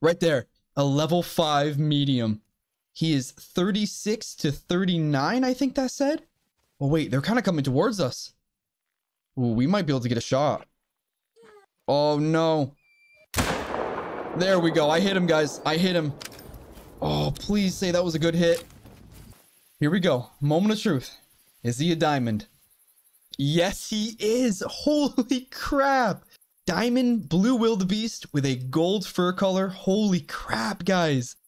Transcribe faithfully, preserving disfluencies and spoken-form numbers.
right there, a level five medium. He is thirty-six to thirty-nine, I think that said. Oh, wait, they're kind of coming towards us. Ooh, we might be able to get a shot. Oh, no. There we go. I hit him, guys. I hit him. Oh, please say that was a good hit. Here we go. Moment of truth. Is he a diamond? Yes, he is. Holy crap. Diamond blue wildebeest with a gold fur color. Holy crap, guys.